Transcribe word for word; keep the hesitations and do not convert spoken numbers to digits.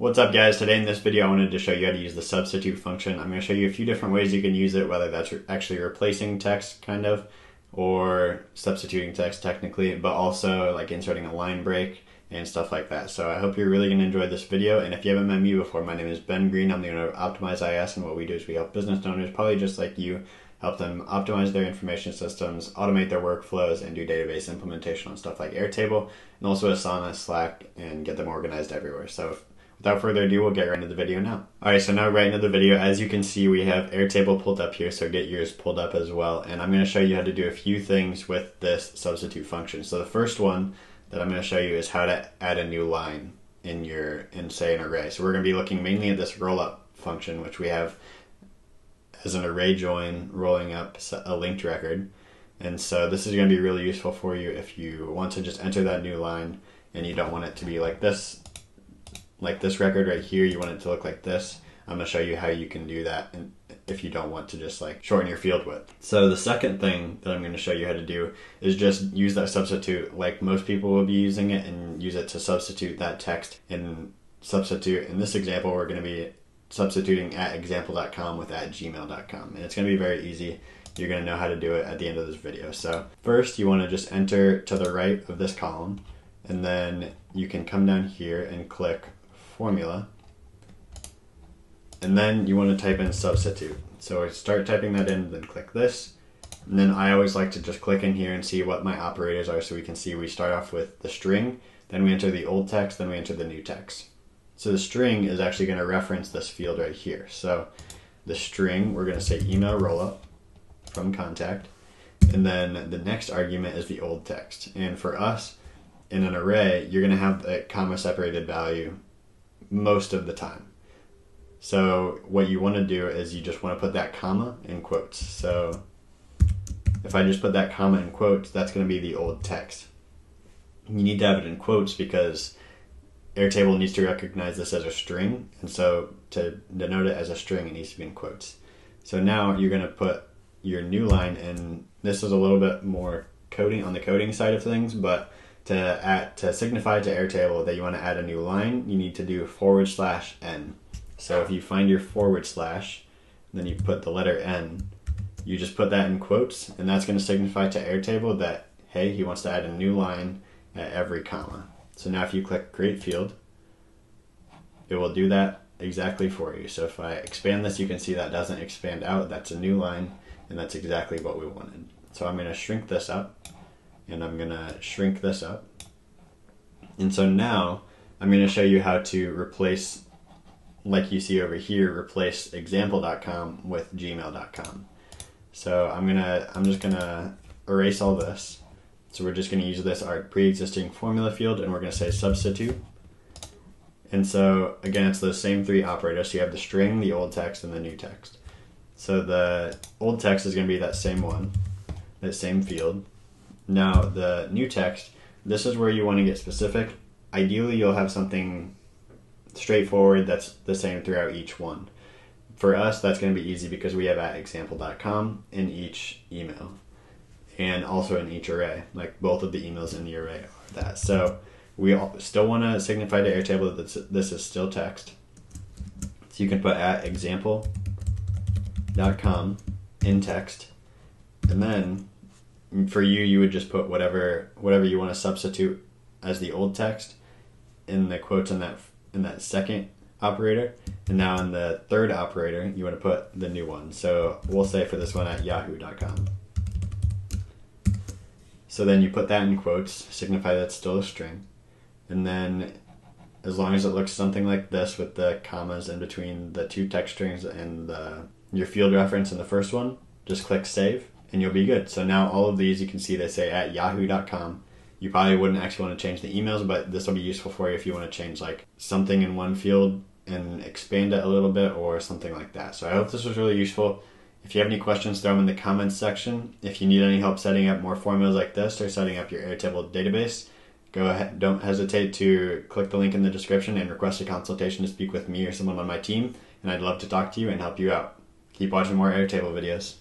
What's up guys? Today in this video I wanted to show you how to use the substitute function. I'm going to show you a few different ways you can use it, whether that's actually replacing text kind of or substituting text technically, but also like inserting a line break and stuff like that. So I hope you're really going to enjoy this video, and if you haven't met me before, my name is Ben Green. I'm the owner of OptimizeIS, and what we do is we help business owners, probably just like you, help them optimize their information systems, automate their workflows, and do database implementation on stuff like Airtable and also Asana, Slack, and get them organized everywhere. So if without further ado, we'll get right into the video now. All right, so now right into the video. As you can see, we have Airtable pulled up here, so get yours pulled up as well. And I'm gonna show you how to do a few things with this substitute function. So the first one that I'm gonna show you is how to add a new line in your, in say an array. So we're gonna be looking mainly at this rollup function, which we have as an array join rolling up a linked record. And so this is gonna be really useful for you if you want to just enter that new line and you don't want it to be like this, like this record right here, you want it to look like this. I'm gonna show you how you can do that and if you don't want to just like shorten your field width. So the second thing that I'm gonna show you how to do is just use that substitute like most people will be using it, and use it to substitute that text and substitute. In this example, we're gonna be substituting at example dot com with at gmail dot com. And it's gonna be very easy. You're gonna know how to do it at the end of this video. So first you wanna just enter to the right of this column, and then you can come down here and click formula, and then you want to type in substitute. So I start typing that in, then click this, and then I always like to just click in here and see what my operators are, so we can see we start off with the string, then we enter the old text, then we enter the new text. So the string is actually going to reference this field right here. So the string, we're going to say email rollup from contact, and then the next argument is the old text. And for us in an array, you're going to have a comma separated value most of the time. So what you want to do is you just want to put that comma in quotes. So if I just put that comma in quotes, that's going to be the old text. You need to have it in quotes because Airtable needs to recognize this as a string, and so to denote it as a string, it needs to be in quotes. So now you're going to put your new line in. This is a little bit more coding on the coding side of things, but To, add, to signify to Airtable that you want to add a new line, you need to do forward slash n. So if you find your forward slash, then you put the letter n, you just put that in quotes, and that's going to signify to Airtable that, hey, he wants to add a new line at every comma. So now if you click create field, it will do that exactly for you. So if I expand this, you can see that doesn't expand out. That's a new line, and that's exactly what we wanted. So I'm going to shrink this up. And I'm gonna shrink this up. And so now I'm gonna show you how to replace, like you see over here, replace example dot com with gmail dot com. So I'm gonna, I'm just gonna erase all this. So we're just gonna use this, our pre-existing formula field, and we're gonna say substitute. And so again, it's those same three operators. So you have the string, the old text, and the new text. So the old text is gonna be that same one, that same field. Now the new text, this is where you want to get specific. Ideally, you'll have something straightforward that's the same throughout each one. For us, that's going to be easy because we have at example dot com in each email, and also in each array. Like both of the emails in the array are that. So we still want to signify to Airtable that this is still text. So you can put at example dot com in text, and then for you, you would just put whatever whatever you want to substitute as the old text in the quotes in that in that second operator. And now in the third operator, you want to put the new one. So we'll say for this one at yahoo dot com. So then you put that in quotes, signify that's still a string. And then as long as it looks something like this with the commas in between the two text strings and the, your field reference in the first one, just click save. And you'll be good. So now all of these, you can see they say at yahoo dot com. You probably wouldn't actually want to change the emails, but this will be useful for you if you want to change like something in one field and expand it a little bit or something like that. So I hope this was really useful. If you have any questions, throw them in the comments section. If you need any help setting up more formulas like this or setting up your Airtable database, go ahead, don't hesitate to click the link in the description and request a consultation to speak with me or someone on my team, and I'd love to talk to you and help you out. Keep watching more Airtable videos.